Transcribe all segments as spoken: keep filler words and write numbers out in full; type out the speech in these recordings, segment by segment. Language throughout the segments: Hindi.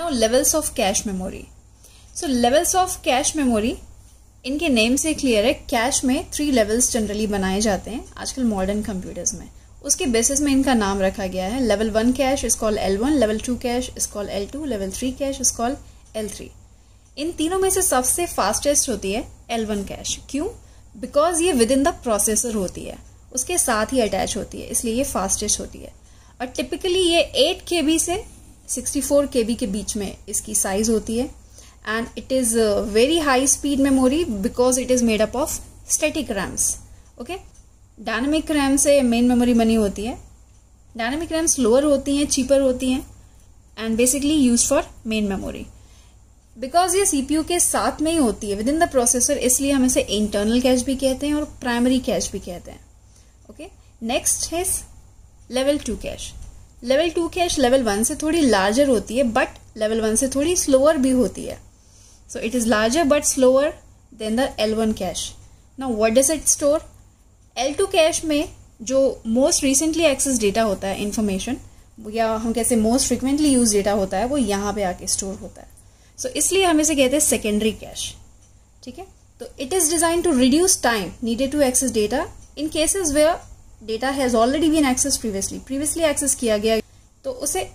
Now levels of cache memory. So levels of cache memory, इनके नेम से क्लियर है कैश में थ्री लेवल्स जनरली बनाए जाते हैं आजकल मॉडर्न कंप्यूटर्स में. उसके बेसिस में इनका नाम रखा गया है. Level one cache is called L one, level two cache is called L two, level three cache is called L three. इन तीनों में से सबसे फास्टेस्ट होती है एल वन कैश. क्यों? बिकॉज ये विद इन द प्रोसेसर होती है, उसके साथ ही अटैच होती है, इसलिए ये फास्टेस्ट होती है. और टिपिकली ये एट के बी से सिक्सटी फोर के बी के बीच में इसकी साइज होती है. And it is a very high speed memory because it is made up of static RAMs. Okay, dynamic RAM से main memory बनी होती है. Dynamic RAMs lower होती हैं, cheaper होती हैं, and basically used for main memory. Because ये C P U के साथ में ही होती है, within the processor, इसलिए हम इसे internal cache भी कहते हैं और primary cache भी कहते हैं. Okay, next is level two cache. Level two cache level one से थोड़ी larger होती है, but level one से थोड़ी slower भी होती है. So it is larger but slower than the L one cache. Now what does it store? L two cache में जो most recently accessed data होता है, information या हम कैसे most frequently used data होता है, वो यहाँ पे आके store होता है. So इसलिए हम इसे कहते हैं secondary cache. ठीक है, तो it is designed to reduce time needed to access data in cases where data has already been accessed previously. Previously access किया गया, तो उसे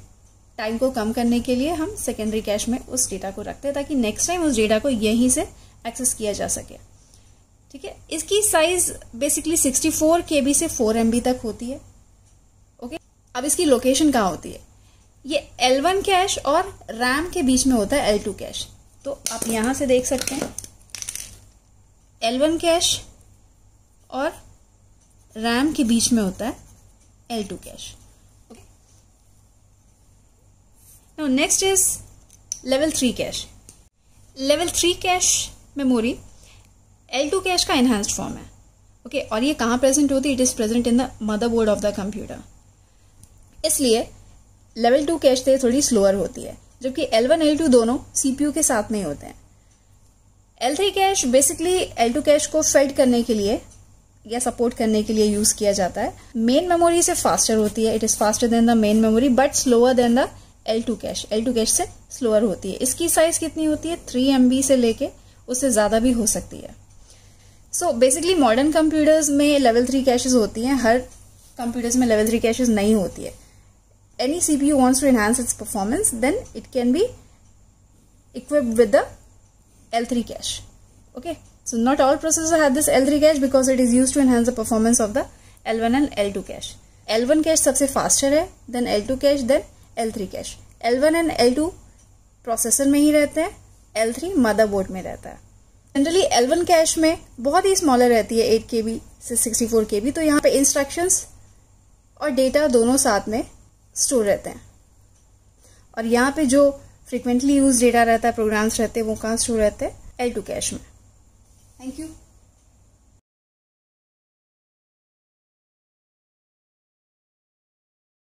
टाइम को कम करने के लिए हम सेकेंडरी कैश में उस डेटा को रखते हैं ताकि नेक्स्ट टाइम उस डेटा को यहीं से एक्सेस किया जा सके. ठीक है, इसकी size basically sixty four KB से फोर एमबी तक होती है. ओके, अब इसकी लोकेशन कहाँ होती है? ये L वन कैश और रैम के बीच में होता है L टू कैश. तो आप यहाँ से देख सकते हैं L वन कैश और रैम के बीच में होता है L two cache. Now next is level three cache. Level three cache memory L two cache का enhanced form है. Okay, और ये कहाँ present होती है? It is present in the motherboard of the computer. इसलिए level two cache से थोड़ी slower होती है, जबकि L one L two दोनों C P U के साथ में होते हैं. L three cache basically L two cache को fed करने के लिए या सपोर्ट करने के लिए यूज किया जाता है. मेन मेमोरी से फास्टर होती है, it is faster than the main memory but slower than the L two cache. L two cache से स्लोअर होती है. इसकी साइज कितनी होती है? थ्री एमबी से लेके उससे ज़्यादा भी हो सकती है. सो बेसिकली मॉडर्न कंप्यूटर्स में लेवल थ्री कैशेस होती हैं, हर कंप्यूटर्स में लेवल थ्री कैशेस नहीं होती है. Any C P U wants to enhance its performance then it can be equipped with the L three cache. Okay, so not all processor have this L three cache because it is use to enhance the performance of the L one and L two cache. L one cash सबसे फास्टर है, then L two cache, then L three cache. L one and L two processor में ही रहते हैं, L थ्री मदरबोर्ड में रहता है. जनरली L वन कैश में बहुत ही स्मॉलर रहती है, एट केबी से सिक्सटी फोर केबी. तो यहाँ पे इंस्ट्रक्शंस और डेटा दोनों साथ में स्टोर रहते हैं. और यहाँ पे जो फ्रीक्वेंटली यूज डेटा रहता है, प्रोग्राम्स रहते हैं, वो कहाँ स्टोर रहते हैं? L टू कैश में. Thank you.